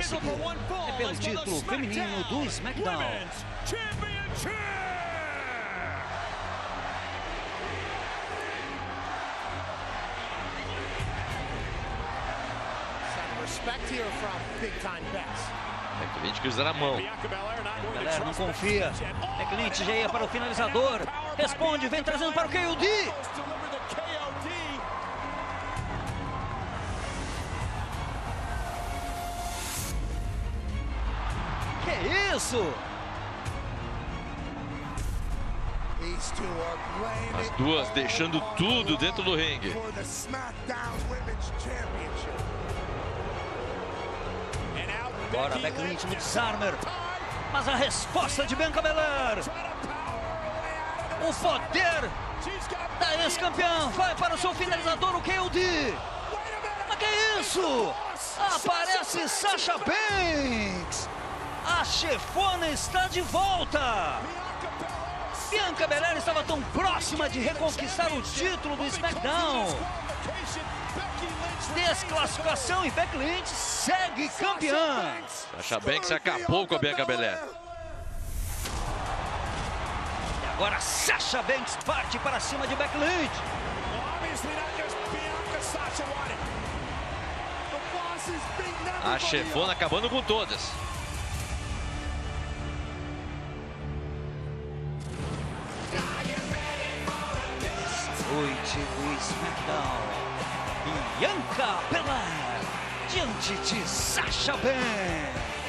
luta seguida é pelo título feminino do SmackDown. Becky Lynch cruza na mão. Galera, não confia. Becky Lynch já ia para o finalizador. Responde, vem trazendo para o KOD. Que isso? As duas deixando tudo dentro do ringue. Agora Becky Lynch no Disarmer, mas a resposta de Bianca Belair, o poder da ex-campeã vai para o seu finalizador, o KOD. Mas que é isso? Aparece Sasha Banks, a chefona está de volta. Bianca Belair estava tão próxima de reconquistar o título do SmackDown. Desclassificação e Becky Lynch segue campeã. Sasha Banks acabou com a Bianca Belair. E agora Sasha Banks parte para cima de Becky Lynch. A chefona acabando com todas. Noite do SmackDown. Bianca Belair diante de Sasha Banks.